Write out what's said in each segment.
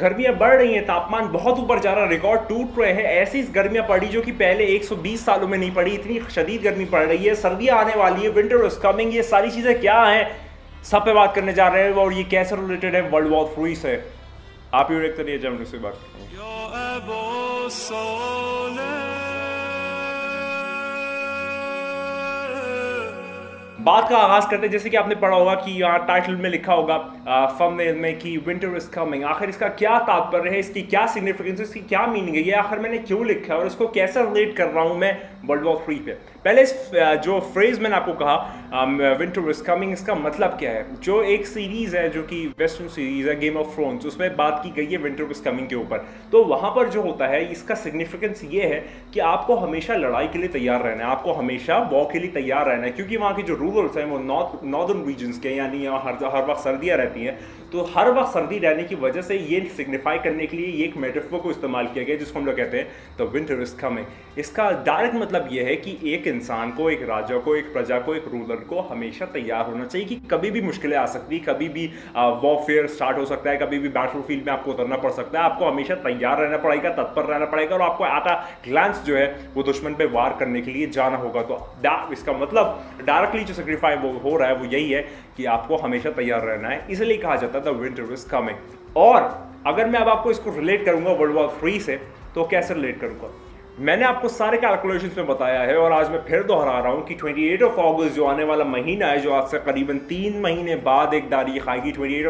गर्मियां बढ़ रही हैं, तापमान बहुत ऊपर जा रहा है, रिकॉर्ड टूट रहे हैं। ऐसी गर्मियां पड़ी जो कि पहले 120 सालों में नहीं पड़ी। इतनी शदीद गर्मी पड़ रही है, सर्दियां आने वाली है, विंटर इज कमिंग। ये सारी चीज़ें क्या हैं, सब पे बात करने जा रहे हैं और ये कैसे रिलेटेड है WW3 से। आप ही देखते रहिए जब उससे बात करें। बात का आगाज करते हैं, जैसे कि आपने पढ़ा होगा कि यहाँ टाइटल में लिखा होगा थंबनेल में कि विंटर इज कमिंग। आखिर इसका क्या तात्पर्य है, इसकी क्या सिग्निफिकेंस है, इसकी क्या मीनिंग है, ये आखिर मैंने क्यों लिखा है और इसको कैसे रिलेट कर रहा हूँ मैं WW3 पे। पहले इस जो फ्रेज मैंने आपको कहा विंटर इज कमिंग, इसका मतलब क्या है। जो एक सीरीज़ है जो कि वेस्टर्न सीरीज़ है गेम ऑफ थ्रोन्स, उसमें बात की गई है विंटर इज कमिंग के ऊपर। तो वहाँ पर जो होता है इसका सिग्निफिकेंस ये है कि आपको हमेशा लड़ाई के लिए तैयार रहना है, आपको हमेशा वॉर के लिए तैयार रहना है, क्योंकि वहाँ की जो रूरल्स हैं वो नॉर्दर्न रीजन्स के, यानी यहाँ हर वक्त सर्दियाँ रहती हैं। तो हर वक्त सर्दी रहने की वजह से ये सिग्निफाई करने के लिए ये एक मेटाफर को इस्तेमाल किया गया जिसको हम लोग कहते हैं द विंटर इज कमिंग। इसका डायरेक्ट मतलब ये है कि एक इंसान को, एक राजा को, एक प्रजा को, एक रूलर को हमेशा तैयार होना चाहिए कि कभी भी मुश्किलें आ सकती है, कभी भी वॉरफेयर स्टार्ट हो सकता है, कभी भी बैटलफील्ड में आपको उतरना पड़ सकता है। आपको हमेशा तैयार रहना पड़ेगा, तत्पर रहना पड़ेगा और आपको एट अ ग्लांस जो है वो दुश्मन पर वार करने के लिए जाना होगा। तो इसका मतलब डायरेक्टली जो सिग्निफाई हो रहा है वो यही है कि आपको हमेशा तैयार रहना है, इसलिए कहा जाता है द विंटर इज कमिंग। और अगर मैं अब आपको इसको रिलेट करूंगा WW3 से, तो कैसे रिलेट करूंगा। मैंने आपको सारे कैलकुलेशंस में बताया है और आज मैं फिर दोहरा रहा हूँ कि 28 ऑफ ऑगस्ट जो आने वाला महीना है, जो आज से करीबन 3 महीने बाद एक तारीख आएगी 28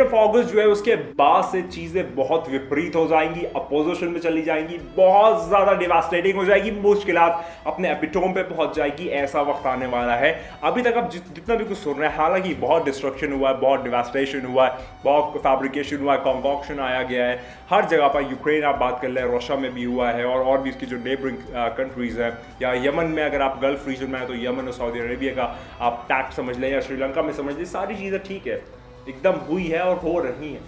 ऑफ ऑगस्ट जो है, उसके बाद से चीज़ें बहुत विपरीत हो जाएंगी, अपोजिशन में चली जाएंगी, बहुत ज़्यादा डिवास्टेटिंग हो जाएगी, मुश्किल अपने एपिटोम पे पहुंच जाएगी। ऐसा वक्त आने वाला है। अभी तक आप जितना भी कुछ सुन रहे हैं, हालांकि बहुत डिस्ट्रक्शन हुआ है, बहुत डिवास्टेशन हुआ है, बहुत फैब्रिकेशन हुआ है, कॉन्कॉक्शन आया गया है हर जगह पर। यूक्रेन आप बात कर लें, रशिया में भी हुआ है और भी इसकी जो नेबरिंग कंट्रीज़ हैं, या यमन में अगर आप गल्फ रीजन में आए तो यमन और सऊदी अरेबिया का आप टैक्ट समझ लें या श्रीलंका में समझ लें। सारी चीज़ें ठीक है, एकदम हुई है और हो रही है,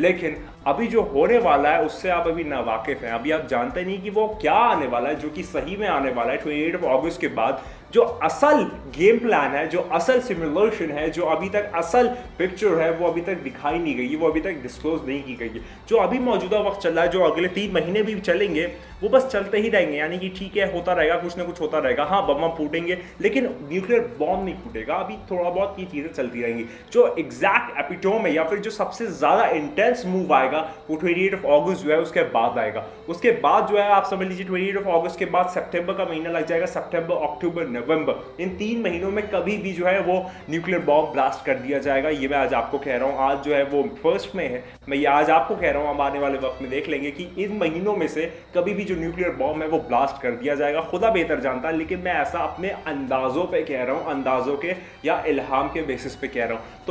लेकिन अभी जो होने वाला है उससे आप अभी नावाकिफ़ हैं। अभी आप जानते नहीं कि वो क्या आने वाला है जो कि सही में आने वाला है 28 ऑगस्ट के बाद। जो असल गेम प्लान है, जो असल सिमुलेशन है, जो अभी तक असल पिक्चर है, वो अभी तक दिखाई नहीं गई, वो अभी तक डिस्क्लोज नहीं की गई है। जो अभी मौजूदा वक्त चल रहा है, जो अगले 3 महीने भी चलेंगे, वो बस चलते ही रहेंगे, यानी कि ठीक है होता रहेगा, कुछ ना कुछ होता रहेगा। हाँ, बम फूटेंगे लेकिन न्यूक्लियर बॉम्ब नहीं फूटेगा। अभी थोड़ा बहुत ये चीज़ें चलती रहेंगी। जो एग्जैक्ट एपिटोम है या फिर जो सबसे ज़्यादा इंटेंस मूव आएगा वो 28 ऑफ ऑगस्ट जो है उसके बाद आएगा। उसके बाद जो है आप समझ लीजिए 28 ऑफ ऑगस्ट के बाद सितंबर का महीना लग जाएगा। सितंबर, अक्टूबर, नवंबर, इन 3 महीनों में कभी भी जो है वो न्यूक्लियर बॉम्ब ब्लास्ट कर दिया जाएगा। ये मैं आज आपको कह रहा हूँ, आज जो है वो 1 मई है, मैं ये आज आपको कह रहा हूँ। हम आने वाले वक्त में देख लेंगे कि इन महीनों में से कभी भी जो न्यूक्लियर बॉम्ब है वो ब्लास्ट कर दिया जाएगा। खुदा बेहतर जानता है, लेकिन मैं ऐसा अपने अंदाज़ों पर कह रहा हूँ, अंदाज़ों के या इल्हाम के बेसिस पे कह रहा हूँ।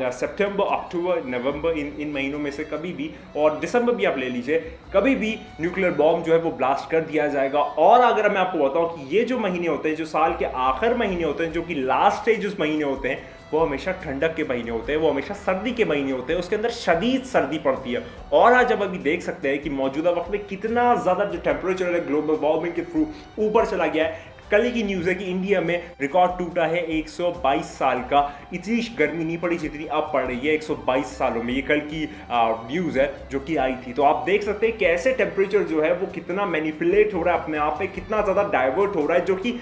तो सितंबर, अक्टूबर, नवंबर इन महीनों में से कभी भी, और दिसंबर भी आप ले लीजिए, कभी भी न्यूक्लियर बॉम्ब जो है वो ब्लास्ट कर दिया जाएगा। और अगर मैं आपको बताऊं कि ये जो महीने होते हैं, जो साल के आखिर महीने होते हैं, जो कि लास्ट स्टेज महीने होते हैं, वो हमेशा ठंडक के महीने होते हैं, वो हमेशा सर्दी के महीने होते हैं, उसके अंदर शदीद सर्दी पड़ती है। और आज जब अभी देख सकते हैं कि मौजूदा वक्त में कितना ज़्यादा जो टेम्परेचर है ग्लोबल वार्मिंग के थ्रू ऊपर चला गया है। कल ही की न्यूज़ है कि इंडिया में रिकॉर्ड टूटा है 122 साल का। इतनी गर्मी नहीं पड़ी जितनी अब पड़ रही है 122 सालों में। ये कल की न्यूज़ है जो कि आई थी। तो आप देख सकते हैं कैसे टेम्परेचर जो है वो कितना मैनिपुलेट हो रहा है अपने आप में, कितना ज़्यादा डाइवर्ट हो रहा है, जो कि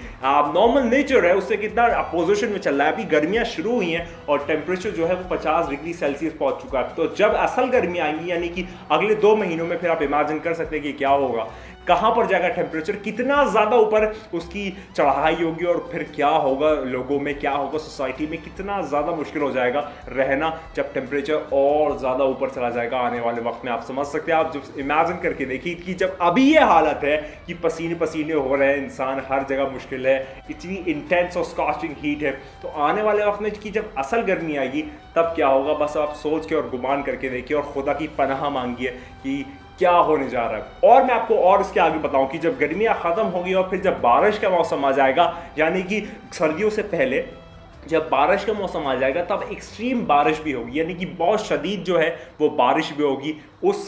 नॉर्मल नेचर है उससे कितना अपोजिशन में चल रहा है। अभी गर्मियाँ शुरू हुई हैं और टेम्परेचर जो है वो 50 डिग्री सेल्सियस पहुँच चुका है। तो जब असल गर्मी आएंगी, यानी कि अगले 2 महीनों में, फिर आप इमेजिन कर सकते हैं कि क्या होगा, कहाँ पर जाएगा टेम्परेचर, कितना ज़्यादा ऊपर उसकी चढ़ाई होगी और फिर क्या होगा लोगों में, क्या होगा सोसाइटी में, कितना ज़्यादा मुश्किल हो जाएगा रहना जब टेम्परेचर और ज़्यादा ऊपर चला जाएगा आने वाले वक्त में। आप समझ सकते हैं, आप जब इमेजिन करके देखिए कि जब अभी ये हालत है कि पसीने पसीने हो रहे हैं इंसान, हर जगह मुश्किल है, इतनी इंटेंस और स्कॉचिंग हीट है, तो आने वाले वक्त में कि जब असल गर्मी आएगी तब क्या होगा, बस आप सोच के और गुमान करके देखिए और खुदा की पनाह मांगिए कि क्या होने जा रहा है। और मैं आपको और इसके आगे बताऊं कि जब गर्मियाँ ख़त्म होगी और फिर जब बारिश का मौसम आ जाएगा, यानी कि सर्दियों से पहले जब बारिश का मौसम आ जाएगा, तब एक्सट्रीम बारिश भी होगी, यानी कि बहुत शदीद जो है वो बारिश भी होगी उस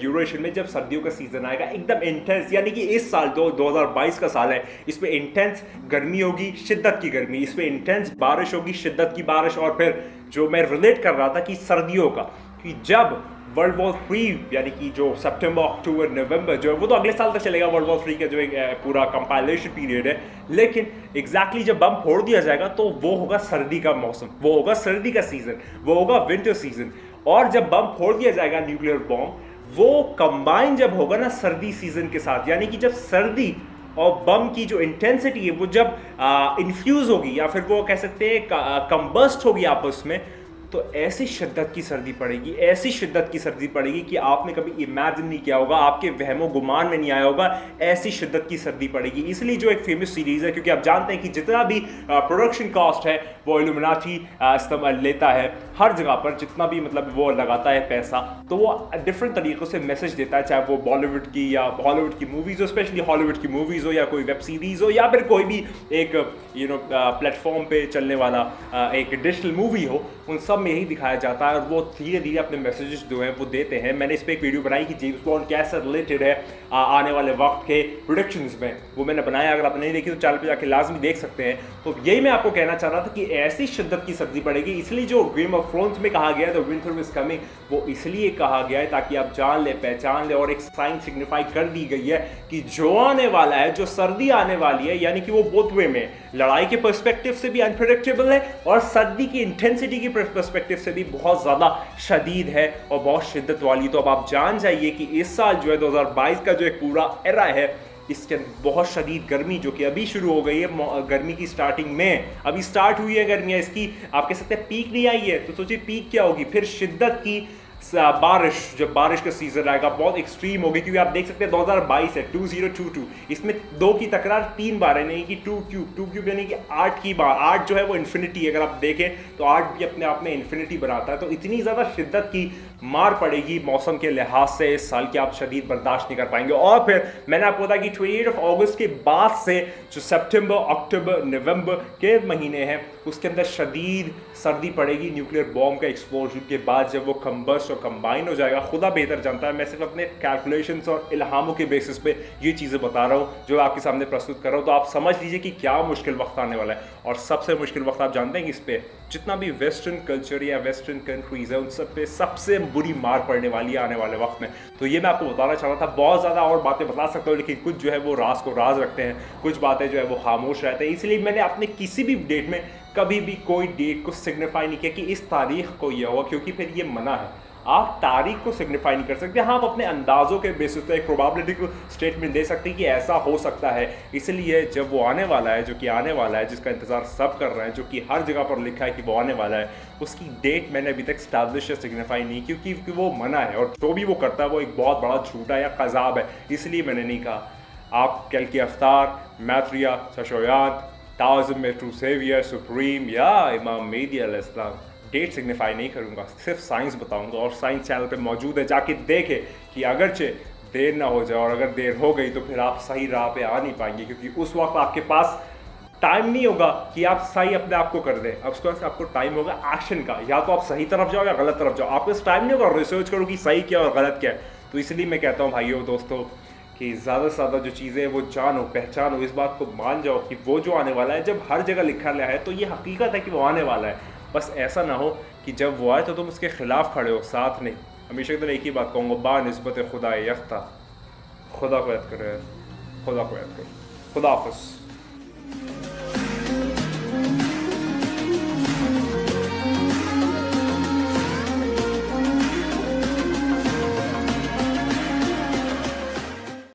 ड्यूरेशन में जब सर्दियों का सीज़न आएगा, एकदम इंटेंस। यानी कि इस साल 2022 का साल है, इसमें इंटेंस गर्मी होगी, शिद्दत की गर्मी, इसमें इंटेंस बारिश होगी, शिद्दत की बारिश। और फिर जो मैं रिलेट कर रहा था कि सर्दियों का कि जब वर्ल्ड वॉर 3 यानी कि जो सितंबर, अक्टूबर, नवंबर जो है वो तो अगले साल तक चलेगा, वर्ल्ड वॉर 3 का जो एक पूरा कंपाइलेशन पीरियड है, लेकिन एग्जैक्टली जब बम फोड़ दिया जाएगा तो वो होगा सर्दी का मौसम, वो होगा सर्दी का सीजन, वो होगा विंटर सीजन। और जब बम फोड़ दिया जाएगा न्यूक्लियर बॉम्ब, वो कंबाइन जब होगा ना सर्दी सीजन के साथ, यानी कि जब सर्दी और बम की जो इंटेंसिटी है वो जब इन्फ्यूज़ होगी या फिर वो कह सकते हैं कंबस्ट होगी आपस में, तो ऐसी शिद्दत की सर्दी पड़ेगी, ऐसी शिद्दत की सर्दी पड़ेगी कि आपने कभी इमेजिन नहीं किया होगा, आपके वहमो गुमान में नहीं आया होगा, ऐसी शिद्दत की सर्दी पड़ेगी। इसलिए जो एक फेमस सीरीज़ है, क्योंकि आप जानते हैं कि जितना भी प्रोडक्शन कॉस्ट है वो इल्यूमिनाटी इस्तेमाल लेता है हर जगह पर, जितना भी मतलब वो लगाता है पैसा, तो वो डिफरेंट तरीक़ों से मैसेज देता है, चाहे वो बॉलीवुड की या हॉलीवुड की मूवीज़ हो, स्पेशली हॉलीवुड की मूवीज़ हो, या कोई वेब सीरीज़ हो, या फिर कोई भी एक प्लेटफॉर्म पर चलने वाला एक डिजिटल मूवी हो, उन सब में यही दिखाया जाता है। और वो धीरे धीरे अपने मैसेजेस जो हैं वो देते हैं। मैंने इस पर एक वीडियो बनाई कि जेम्स बॉन्ड कैसे रिलेटेड है आने वाले वक्त के प्रोडक्शंस में, वो मैंने बनाया, अगर आपने नहीं देखी तो चैनल पे जाके लाजमी देख सकते हैं। तो यही मैं आपको कहना चाह रहा था कि ऐसी शिद्दत की सर्दी पड़ेगी, इसलिए जो गेम ऑफ थ्रोन्स में कहा गया है द विंटर इज कमिंग, वो इसलिए कहा गया है ताकि आप जान लें, पहचान लें, और एक साइन सिग्निफाई कर दी गई है कि जो आने वाला है, जो सर्दी आने वाली है, यानी कि वो बोथ वे में लड़ाई के पर्सपेक्टिव से भी अनप्रेडिक्टेबल है और सर्दी की इंटेंसिटी की पर्सपेक्टिव से भी बहुत ज़्यादा शदीद है और बहुत शिद्दत वाली। तो अब आप जान जाइए कि इस साल जो है 2022 का जो एक पूरा एरा है, इसके अंदर बहुत शदीद गर्मी जो कि अभी शुरू हो गई है, गर्मी की स्टार्टिंग में अभी स्टार्ट हुई है गर्मियाँ, इसकी आप कह सकते हैं पीक नहीं आई है, तो सोचिए पीक क्या होगी, फिर शिद्दत की बारिश, जब बारिश का सीज़न आएगा बहुत एक्सट्रीम होगी, क्योंकि आप देख सकते हैं 2022 है 2022, इसमें 2 की तकरार 3 बार है, नहीं कि 2 क्यूब यानी कि 8 की बार, 8 जो है वो इन्फिनिटी, अगर आप देखें तो 8 भी अपने आप में इन्फिनिटी बनाता है। तो इतनी ज़्यादा शिद्दत की मार पड़ेगी मौसम के लिहाज से इस साल की, आप शदीद बर्दाश्त नहीं कर पाएंगे। और फिर मैंने आपको बताया कि 28 अगस्त के बाद से जो सितंबर, अक्टूबर, नवंबर के महीने हैं उसके अंदर शदीद सर्दी पड़ेगी न्यूक्लियर बॉम्ब का एक्सपोजर के बाद, जब वो कम्बस्ट और कंबाइन हो जाएगा। खुदा बेहतर जानता है, मैं सिर्फ अपने कैलकुलेशंस और इल्हामों के बेसिस पे ये चीज़ें बता रहा हूँ जो आपके सामने प्रस्तुत कर रहा हूँ, तो आप समझ लीजिए कि क्या मुश्किल वक्त आने वाला है। और सबसे मुश्किल वक्त आप जानते हैं कि इस पर जितना भी वेस्टर्न कल्चर या वेस्टर्न कंट्रीज़ है उन सब पे सबसे बुरी मार पड़ने वाली है आने वाले वक्त में। तो ये मैं आपको बताना चाह रहा था, बहुत ज़्यादा और बातें बता सकता हूँ, लेकिन कुछ जो है वो राज को राज रखते हैं, कुछ बातें जो है वो खामोश रहते हैं, इसलिए मैंने अपने किसी भी डेट में कभी भी कोई डेट को सिग्निफाई नहीं किया कि इस तारीख को यह होगा, क्योंकि फिर ये मना है, आप तारीख को सिग्निफाई नहीं कर सकते। हाँ, आप अपने अंदाज़ों के बेसिस पर एक प्रोबेबिलिटी को स्टेटमेंट दे सकते हैं कि ऐसा हो सकता है, इसलिए जब वो आने वाला है, जो कि आने वाला है, जिसका इंतज़ार सब कर रहे हैं, जो कि हर जगह पर लिखा है कि वो आने वाला है, उसकी डेट मैंने अभी तक स्टैब्लिश या सिग्निफाई नहीं, क्योंकि वो मना है, और जो भी वो करता है वो एक बहुत बड़ा झूठा या कज़ाब है, इसलिए मैंने नहीं कहा। आप कल की अफ्तार, मैथ्रिया, शशोयान, ताज़म में ट्रू सेवियर, सुप्रीम या इमाम मेहदी अलैहिस्सलाम, डेट सिग्निफाई नहीं करूँगा, सिर्फ साइंस बताऊँगा, और साइंस चैनल पे मौजूद है, जाके देखें कि अगरचे देर ना हो जाए, और अगर देर हो गई तो फिर आप सही राह पे आ नहीं पाएंगे, क्योंकि उस वक्त आपके पास टाइम नहीं होगा कि आप सही अपने आप को कर दें। अब उसके बाद आपको टाइम होगा एक्शन का, या तो आप सही तरफ जाओ या गलत तरफ जाओ, आपके पास टाइम नहीं होगा रिसर्च करो कि सही क्या और गलत क्या है। तो इसलिए मैं कहता हूँ भाइयों, दोस्तों, कि ज़्यादा से ज़्यादा जो चीज़ें वो जानो, पहचानो, इस बात को मान जाओ कि वो जो आने वाला है, जब हर जगह लिखा गया है तो ये हकीकत है कि वो आने वाला है। बस ऐसा ना हो कि जब वो आए तो तुम उसके ख़िलाफ़ खड़े हो, साथ नहीं। हमेशा की तरह एक ही बात कहूँगा, बानिस्बत खुदा यख्ता, खुदा को याद करो, खुदा को याद करो। खुदा हाफ़िज़।